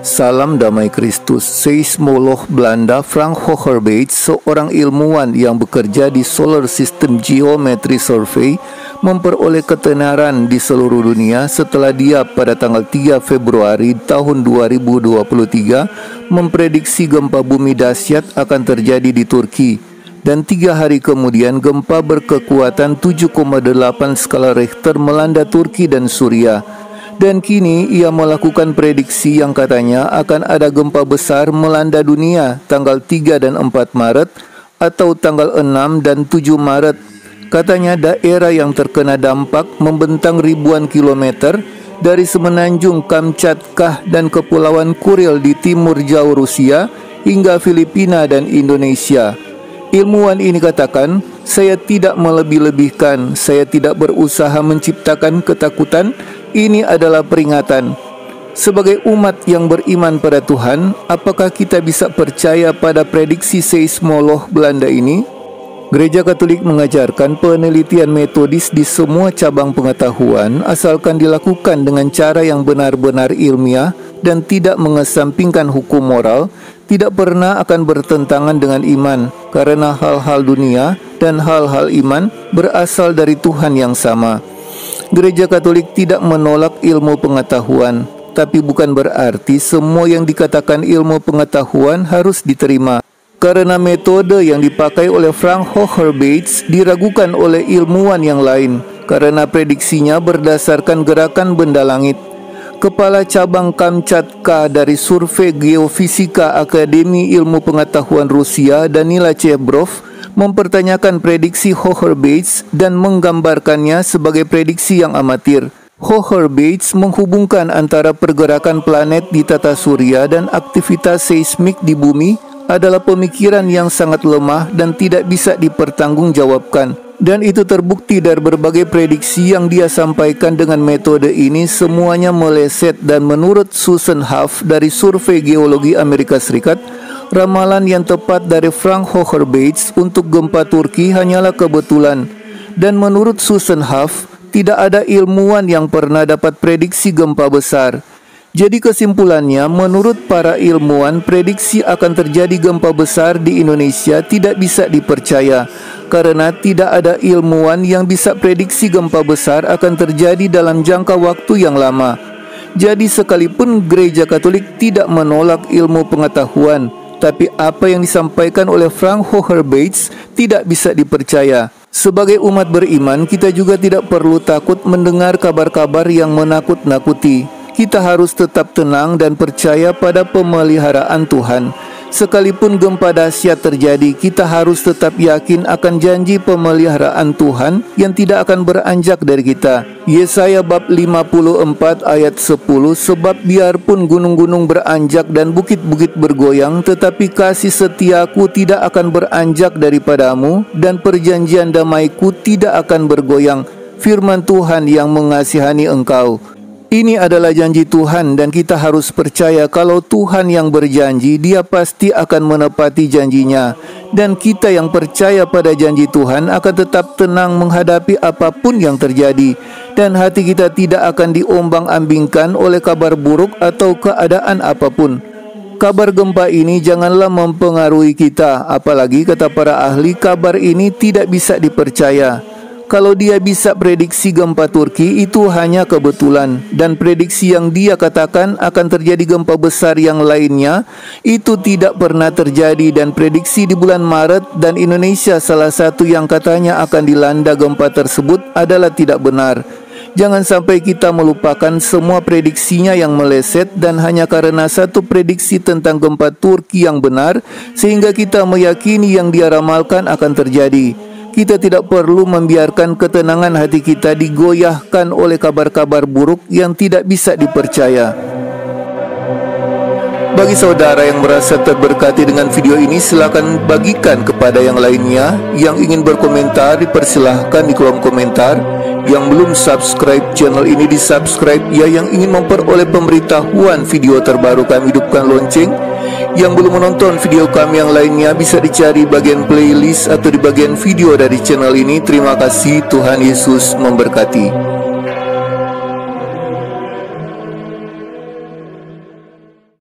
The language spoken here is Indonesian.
Salam damai Kristus. Seismolog Belanda Frank Hoogerbeets, seorang ilmuwan yang bekerja di Solar System Geometry Survey, memperoleh ketenaran di seluruh dunia setelah dia pada tanggal 3 Februari tahun 2023 memprediksi gempa bumi dahsyat akan terjadi di Turki, dan 3 hari kemudian gempa berkekuatan 7,8 skala Richter melanda Turki dan Suriah. Dan kini ia melakukan prediksi yang katanya akan ada gempa besar melanda dunia tanggal 3 dan 4 Maret atau tanggal 6 dan 7 Maret. Katanya daerah yang terkena dampak membentang ribuan kilometer dari semenanjung Kamchatka dan kepulauan Kuril di timur jauh Rusia hingga Filipina dan Indonesia. Ilmuwan ini katakan, "Saya tidak melebih-lebihkan, saya tidak berusaha menciptakan ketakutan. Ini adalah peringatan. Sebagai umat yang beriman pada Tuhan, apakah kita bisa percaya pada prediksi seismolog Belanda ini?" Gereja Katolik mengajarkan penelitian metodis di semua cabang pengetahuan asalkan dilakukan dengan cara yang benar-benar ilmiah dan tidak mengesampingkan hukum moral, tidak pernah akan bertentangan dengan iman, karena hal-hal dunia dan hal-hal iman berasal dari Tuhan yang sama. Gereja Katolik tidak menolak ilmu pengetahuan, tapi bukan berarti semua yang dikatakan ilmu pengetahuan harus diterima. Karena metode yang dipakai oleh Frank Hoogerbeets diragukan oleh ilmuwan yang lain, karena prediksinya berdasarkan gerakan benda langit. Kepala cabang Kamchatka dari Survei Geofisika Akademi Ilmu Pengetahuan Rusia, Danila Chebrov, mempertanyakan prediksi Hoogerbeets dan menggambarkannya sebagai prediksi yang amatir. Hoogerbeets menghubungkan antara pergerakan planet di tata surya dan aktivitas seismik di bumi adalah pemikiran yang sangat lemah dan tidak bisa dipertanggungjawabkan. Dan itu terbukti dari berbagai prediksi yang dia sampaikan dengan metode ini semuanya meleset, dan menurut Susan Huff dari Survei Geologi Amerika Serikat, ramalan yang tepat dari Frank Hoogerbeets untuk gempa Turki hanyalah kebetulan. Dan menurut Susan Huff, tidak ada ilmuwan yang pernah dapat prediksi gempa besar. Jadi kesimpulannya, menurut para ilmuwan, prediksi akan terjadi gempa besar di Indonesia tidak bisa dipercaya, karena tidak ada ilmuwan yang bisa prediksi gempa besar akan terjadi dalam jangka waktu yang lama. Jadi sekalipun Gereja Katolik tidak menolak ilmu pengetahuan, tapi apa yang disampaikan oleh Frank Hoogerbeets tidak bisa dipercaya. Sebagai umat beriman, kita juga tidak perlu takut mendengar kabar-kabar yang menakut-nakuti. Kita harus tetap tenang dan percaya pada pemeliharaan Tuhan. Sekalipun gempa dahsyat terjadi, kita harus tetap yakin akan janji pemeliharaan Tuhan yang tidak akan beranjak dari kita. Yesaya bab 54 ayat 10, "Sebab biarpun gunung-gunung beranjak dan bukit-bukit bergoyang, tetapi kasih setiaku tidak akan beranjak daripadamu, dan perjanjian damaiku tidak akan bergoyang, firman Tuhan yang mengasihani engkau." Ini adalah janji Tuhan, dan kita harus percaya kalau Tuhan yang berjanji, Dia pasti akan menepati janjinya. Dan kita yang percaya pada janji Tuhan akan tetap tenang menghadapi apapun yang terjadi, dan hati kita tidak akan diombang-ambingkan oleh kabar buruk atau keadaan apapun. Kabar gempa ini janganlah mempengaruhi kita, apalagi kata para ahli, kabar ini tidak bisa dipercaya. Kalau dia bisa prediksi gempa Turki, itu hanya kebetulan, dan prediksi yang dia katakan akan terjadi gempa besar yang lainnya itu tidak pernah terjadi. Dan prediksi di bulan Maret dan Indonesia salah satu yang katanya akan dilanda gempa tersebut adalah tidak benar. Jangan sampai kita melupakan semua prediksinya yang meleset, dan hanya karena satu prediksi tentang gempa Turki yang benar sehingga kita meyakini yang dia ramalkan akan terjadi. Kita tidak perlu membiarkan ketenangan hati kita digoyahkan oleh kabar-kabar buruk yang tidak bisa dipercaya. Bagi saudara yang merasa terberkati dengan video ini, silakan bagikan kepada yang lainnya. Yang ingin berkomentar, dipersilahkan di kolom komentar. Yang belum subscribe channel ini, di subscribe ya. Yang ingin memperoleh pemberitahuan video terbaru, kami hidupkan lonceng. Yang belum menonton video kami yang lainnya bisa dicari bagian playlist atau di bagian video dari channel ini. Terima kasih, Tuhan Yesus memberkati.